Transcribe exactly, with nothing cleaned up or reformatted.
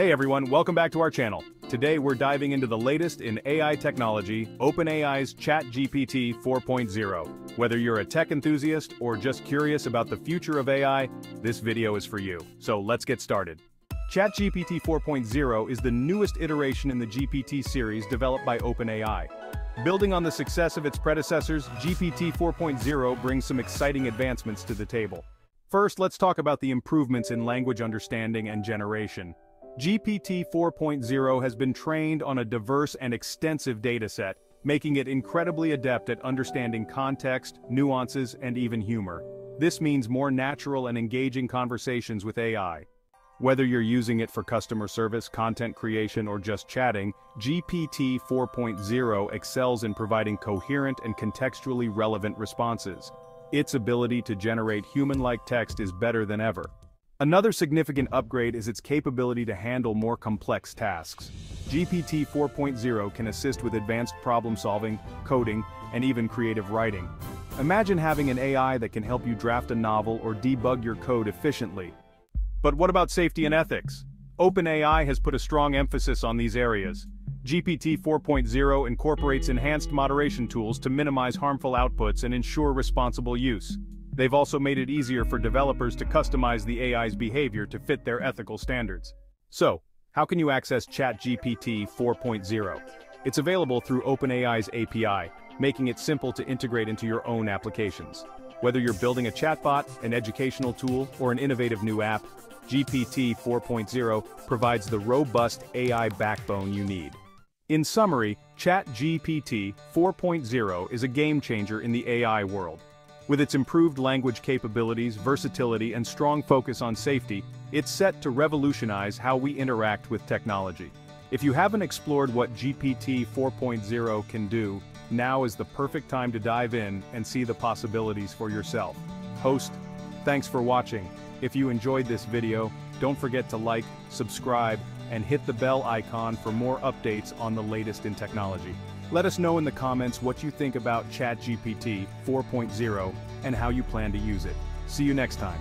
Hey everyone, welcome back to our channel. Today we're diving into the latest in A I technology, OpenAI's ChatGPT four point oh. Whether you're a tech enthusiast or just curious about the future of A I, this video is for you. So let's get started. ChatGPT four point oh is the newest iteration in the G P T series developed by OpenAI. Building on the success of its predecessors, G P T four point oh brings some exciting advancements to the table. First, let's talk about the improvements in language understanding and generation. G P T four point oh has been trained on a diverse and extensive dataset, making it incredibly adept at understanding context, nuances, and even humor. This means more natural and engaging conversations with A I. Whether you're using it for customer service, content creation, or just chatting, G P T four point oh excels in providing coherent and contextually relevant responses. Its ability to generate human-like text is better than ever. Another significant upgrade is its capability to handle more complex tasks. G P T four point oh can assist with advanced problem-solving, coding, and even creative writing. Imagine having an A I that can help you draft a novel or debug your code efficiently. But what about safety and ethics? OpenAI has put a strong emphasis on these areas. G P T four point oh incorporates enhanced moderation tools to minimize harmful outputs and ensure responsible use. They've also made it easier for developers to customize the A I's behavior to fit their ethical standards. So, how can you access ChatGPT four point oh? It's available through OpenAI's A P I, making it simple to integrate into your own applications. Whether you're building a chatbot, an educational tool, or an innovative new app, G P T four point oh provides the robust A I backbone you need. In summary, ChatGPT four point oh is a game-changer in the A I world. With its improved language capabilities, versatility, and strong focus on safety, it's set to revolutionize how we interact with technology. If you haven't explored what G P T four point oh can do, now is the perfect time to dive in and see the possibilities for yourself. Host, thanks for watching. If you enjoyed this video, don't forget to like, subscribe, and hit the bell icon for more updates on the latest in technology. Let us know in the comments what you think about ChatGPT four point oh and how you plan to use it. See you next time.